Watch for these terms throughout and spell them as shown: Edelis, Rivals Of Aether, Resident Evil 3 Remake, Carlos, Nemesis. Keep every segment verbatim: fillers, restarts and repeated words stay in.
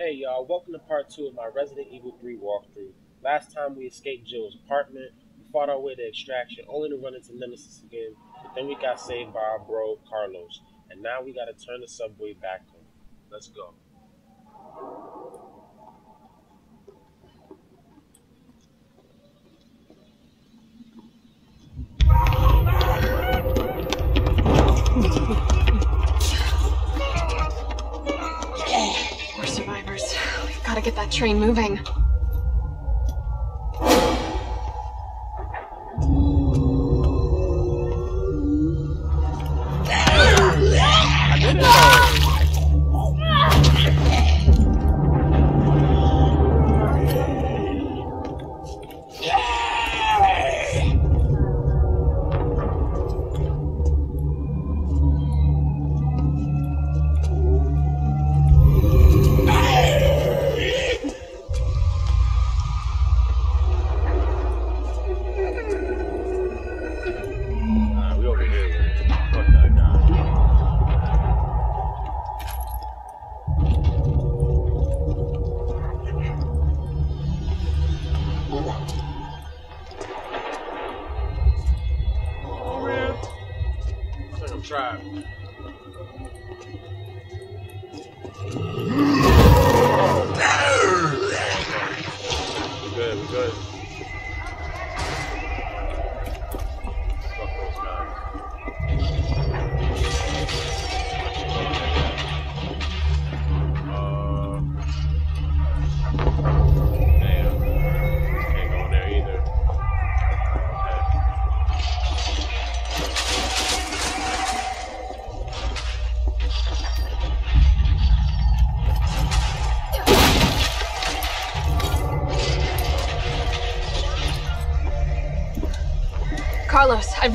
Hey y'all, welcome to part two of my Resident Evil three walkthrough. Last time we escaped Jill's apartment, we fought our way to extraction only to run into Nemesis again, but then we got saved by our bro, Carlos, and now we gotta turn the subway back home. Let's go. Gotta get that train moving. Carlos, I've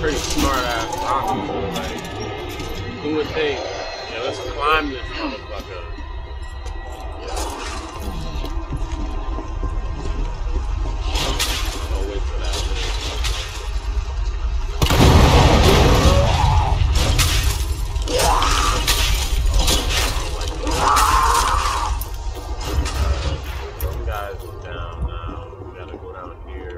Pretty smart ass obstacle, like, who would think, yeah, let's climb this motherfucker. Don't wait for that. Some guys are down now, we gotta go down here.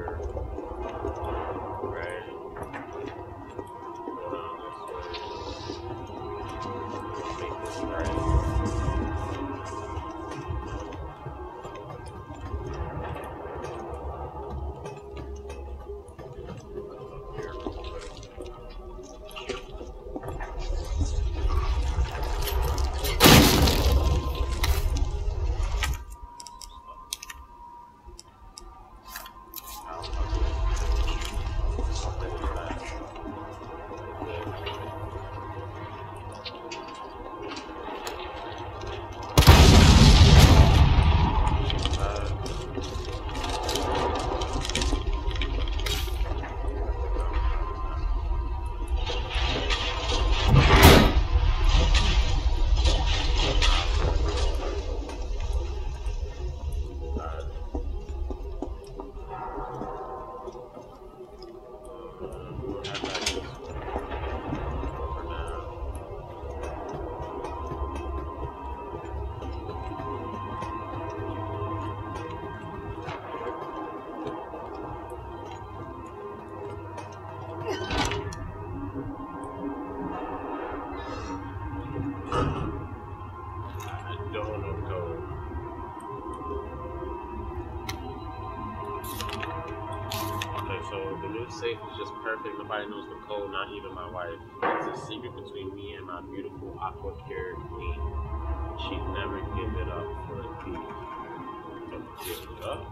Nobody knows Nicole, not even my wife. It's a secret between me and my beautiful aqua carrot queen. She'd never give it up for a thief. Never give it up.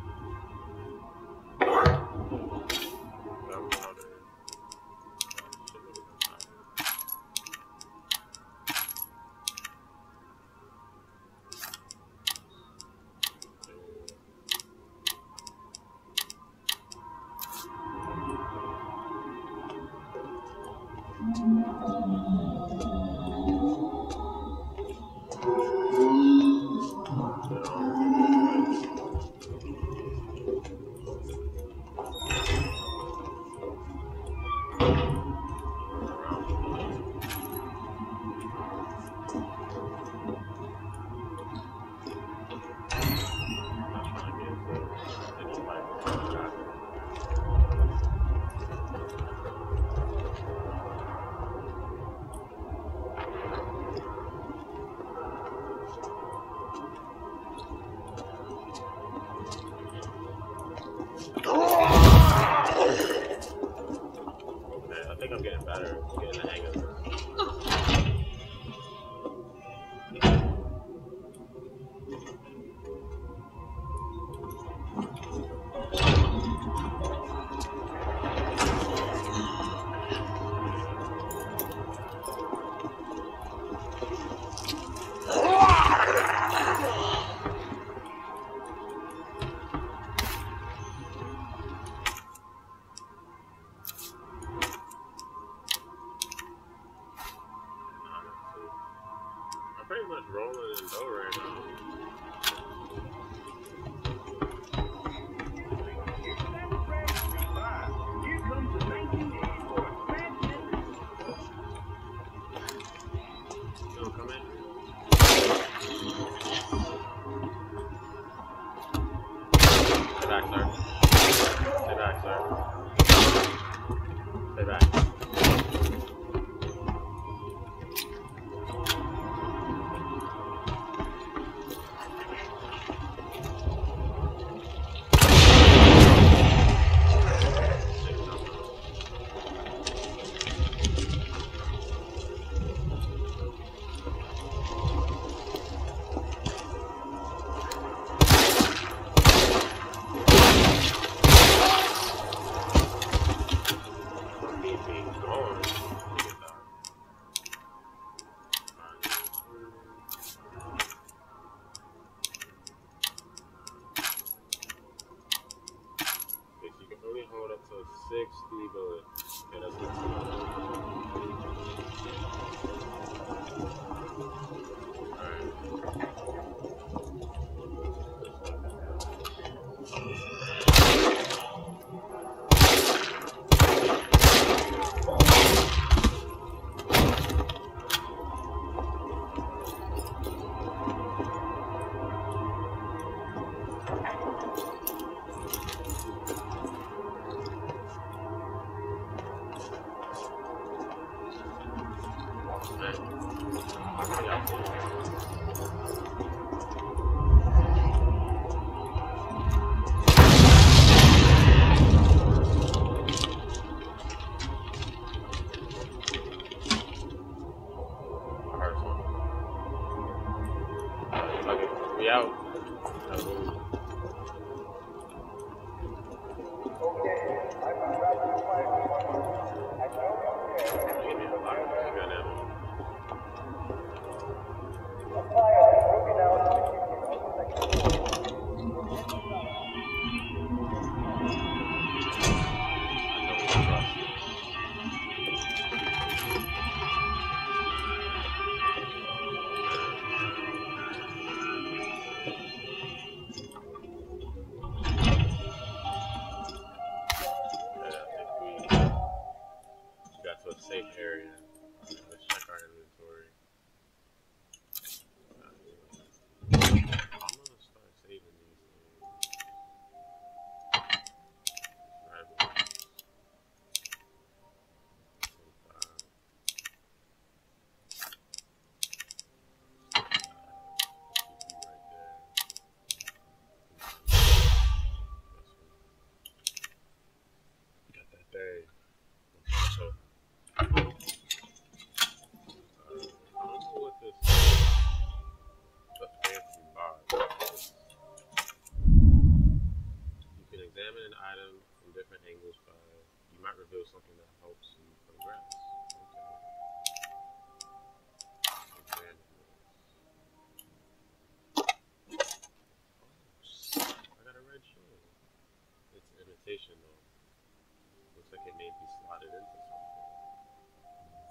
Looks like it may be slotted into something.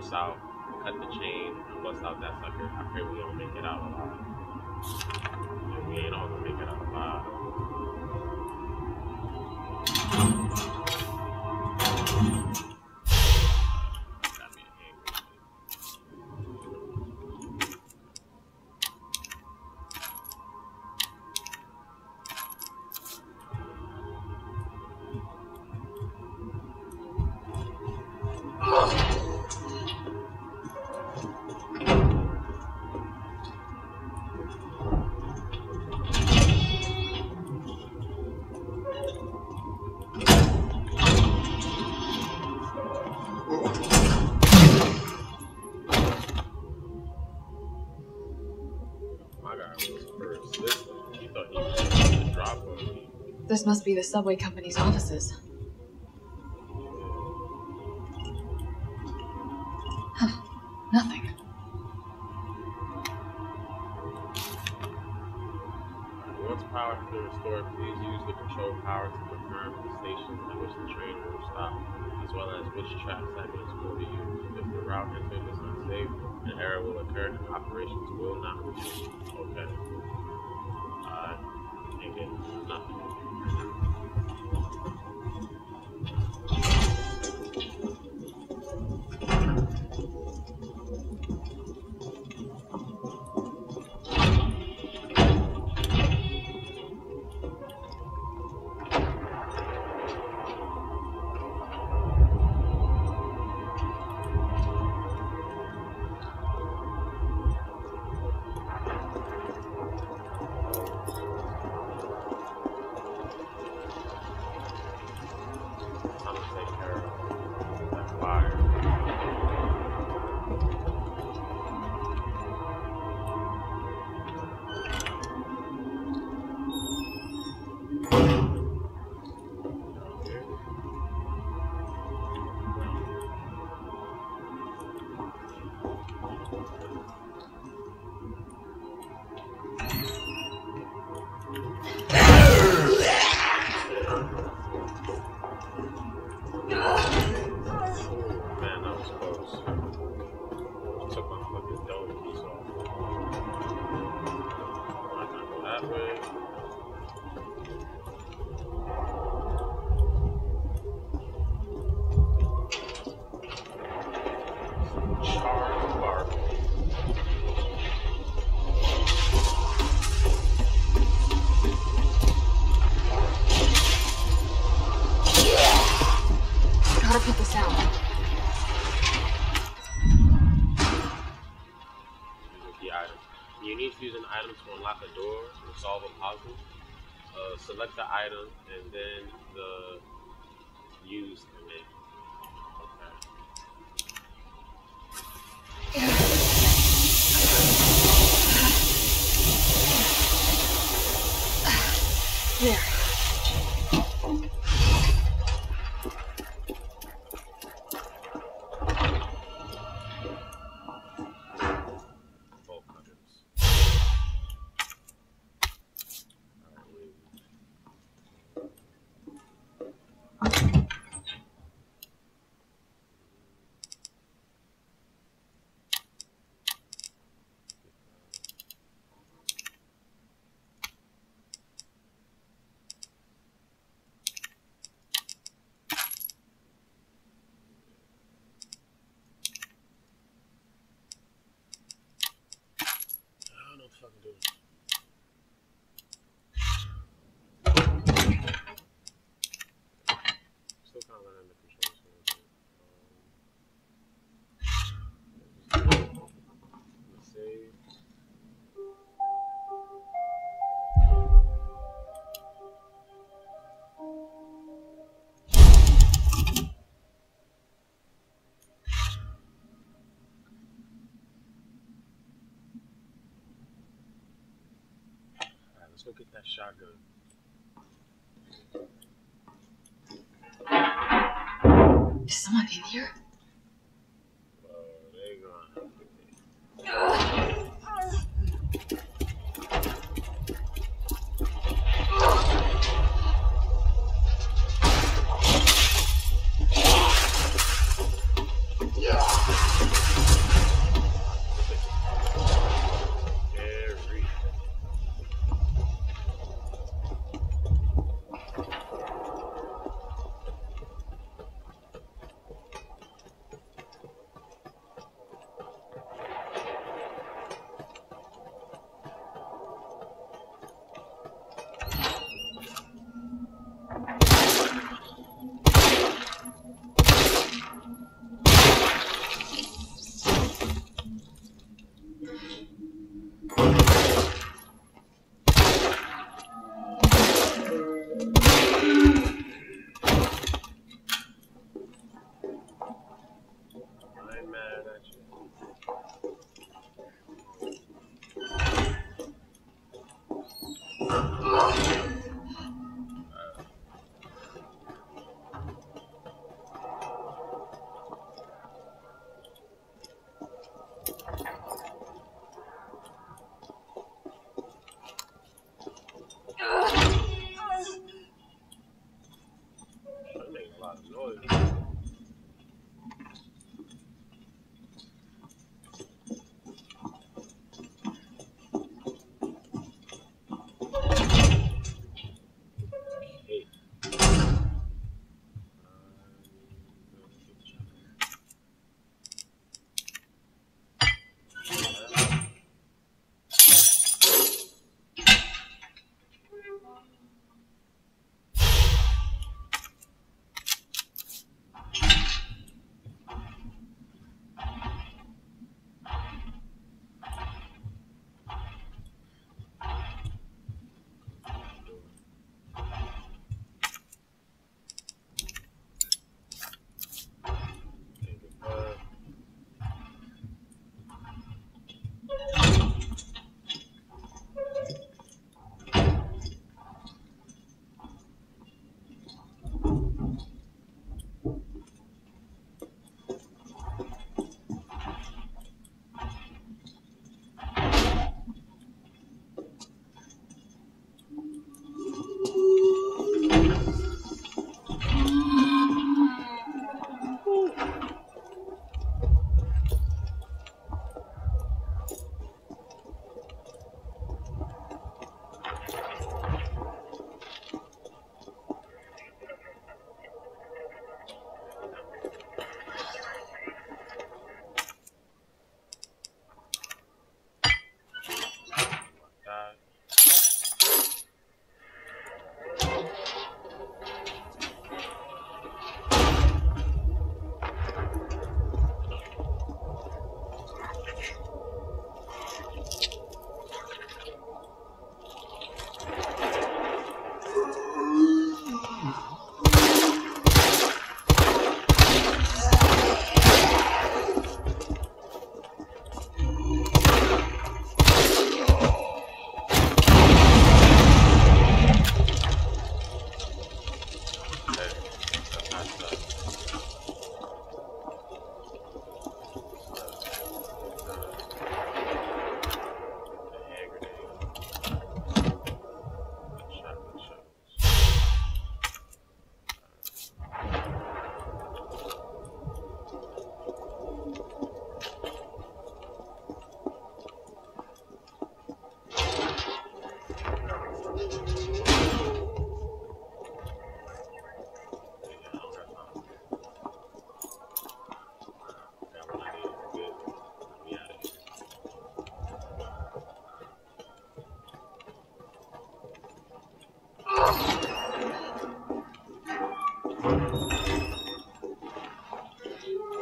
South, cut the chain, and bust out that sucker. I pray we don't make it out alive. We ain't all gonna make it out alive. This must be the subway company's offices. Huh. Nothing. Once power has been restored, please use the control power to confirm the stations at which the train will stop, as well as which track segments will be used. If the route entered is unsafe, an error will occur and operations will not resume. Okay. Uh, and then nothing. Thank you. gotta put this out. The item. You need to use an item to unlock a door or solve a puzzle. Uh, select the item and then the use command. There. Bolt cutters. Let's go get that shotgun. Is someone in here? Oh, they're gonna have to be.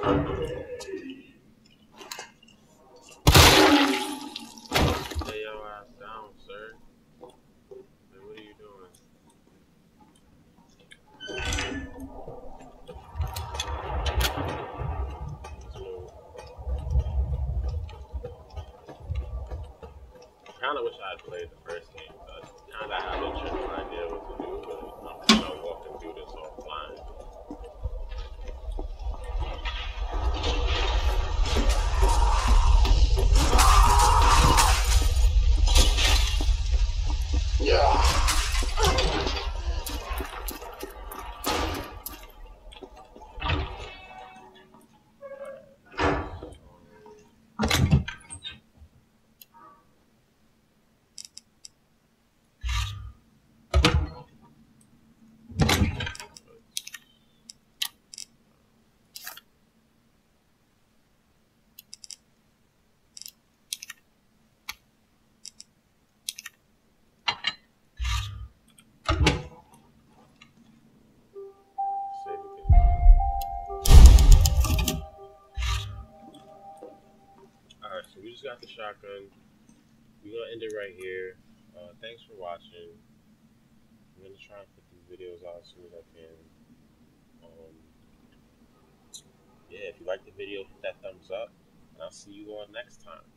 Stay your ass down, sir. Hey, what are you doing? I kinda wish I had played the first game, but I kinda have a general idea what to do, but I'm kinda walking through this offline. Got the shotgun. We're gonna end it right here. Uh, thanks for watching. I'm gonna try and put these videos out as soon as I can. Um, yeah, if you like the video, hit that thumbs up, and I'll see you all next time.